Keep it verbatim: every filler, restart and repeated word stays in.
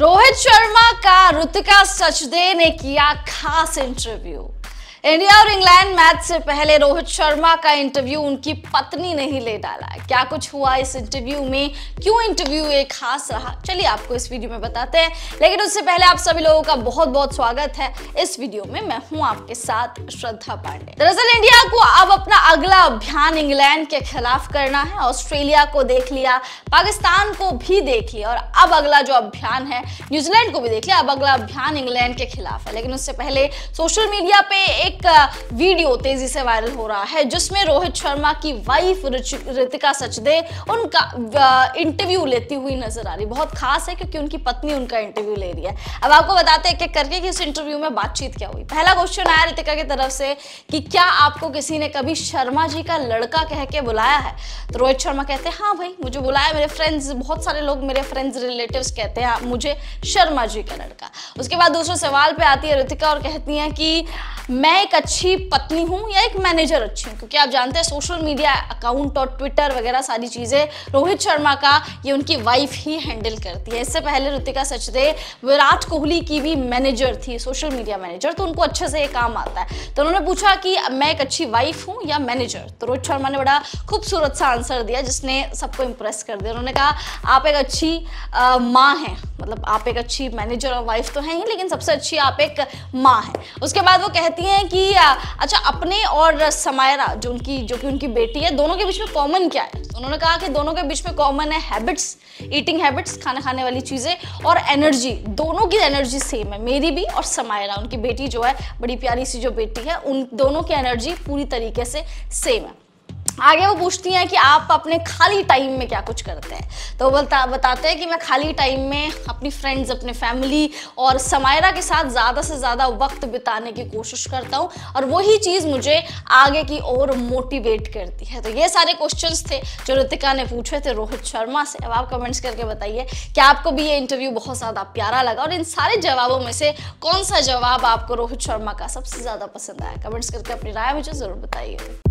रोहित शर्मा का रितिका सचदेव ने किया खास इंटरव्यू। इंडिया और इंग्लैंड मैच से पहले रोहित शर्मा का इंटरव्यू उनकी पत्नी ने ही ले डाला। क्या कुछ हुआ इस इंटरव्यू में, क्यों इंटरव्यू एक खास रहा, चलिए आपको इस वीडियो में बताते हैं। लेकिन उससे पहले आप सभी लोगों का बहुत बहुत स्वागत है इस वीडियो में। मैं हूं आपके साथ श्रद्धा पांडे। दरअसल इंडिया को अब अपना अगला अभियान इंग्लैंड के खिलाफ करना है। ऑस्ट्रेलिया को देख लिया, पाकिस्तान को भी देख लिया और अब अगला जो अभियान है न्यूजीलैंड को भी देख लिया। अब अगला अभियान इंग्लैंड के खिलाफ है। लेकिन उससे पहले सोशल मीडिया पे एक वीडियो तेजी से वायरल हो रहा है जिसमें रोहित शर्मा की वाइफ रितिका सचदेव उनका इंटरव्यू लेती हुई नजर आ रही। बहुत खास है क्योंकि उनकी पत्नी उनका इंटरव्यू ले रही है। अब आपको बताते हैं एक-एक करके कि इस इंटरव्यू में बातचीत क्या हुई। पहला क्वेश्चन आया रितिका की तरफ से कि क्या आपको किसी ने कभी शर्मा जी का लड़का कह के बुलाया है। तो रोहित शर्मा कहते हैं हाँ भाई, मुझे बुलाया, मेरे फ्रेंड्स, बहुत सारे लोग, मेरे फ्रेंड्स रिलेटिव्स कहते हैं मुझे शर्मा जी का लड़का। उसके बाद दूसरे सवाल पे आती है रितिका और कहती है कि मैं एक अच्छी पत्नी हूं या एक मैनेजर अच्छी हूं, क्योंकि आप जानते हैं सोशल मीडिया अकाउंट और ट्विटर वगैरह सारी चीजें रोहित शर्मा का ये उनकी वाइफ ही हैंडल करती है। इससे पहले रितिका सचदेव विराट कोहली की भी मैनेजर थी, सोशल मीडिया मैनेजर, तो उनको अच्छे से ये काम आता है। तो उन्होंने पूछा कि मैं एक अच्छी वाइफ हूं या मैनेजर। तो रोहित शर्मा ने बड़ा खूबसूरत सा आंसर दिया जिसने सबको इम्प्रेस कर दिया। उन्होंने कहा आप एक अच्छी माँ हैं, मतलब आप एक अच्छी मैनेजर और वाइफ तो हैं ही, लेकिन सबसे अच्छी आप एक माँ हैं। उसके बाद वो कहती हैं कि अच्छा अपने और समायरा जो उनकी जो कि उनकी बेटी है, दोनों के बीच में कॉमन क्या है। उन्होंने कहा कि दोनों के बीच में कॉमन है हैबिट्स, ईटिंग हैबिट्स, खाना खाने वाली चीज़ें, और एनर्जी। दोनों की एनर्जी सेम है, मेरी भी और समायरा, उनकी बेटी जो है, बड़ी प्यारी सी जो बेटी है, उन दोनों की एनर्जी पूरी तरीके से सेम है। आगे वो पूछती हैं कि आप अपने खाली टाइम में क्या कुछ करते हैं। तो बता बताते हैं कि मैं खाली टाइम में अपनी फ्रेंड्स, अपने फैमिली और समायरा के साथ ज़्यादा से ज़्यादा वक्त बिताने की कोशिश करता हूँ और वही चीज़ मुझे आगे की ओर मोटिवेट करती है। तो ये सारे क्वेश्चंस थे जो रितिका ने पूछे थे रोहित शर्मा से। अब आप कमेंट्स करके बताइए कि आपको भी ये इंटरव्यू बहुत ज़्यादा प्यारा लगा और इन सारे जवाबों में से कौन सा जवाब आपको रोहित शर्मा का सबसे ज़्यादा पसंद आया। कमेंट्स करके अपनी राय मुझे ज़रूर बताइए।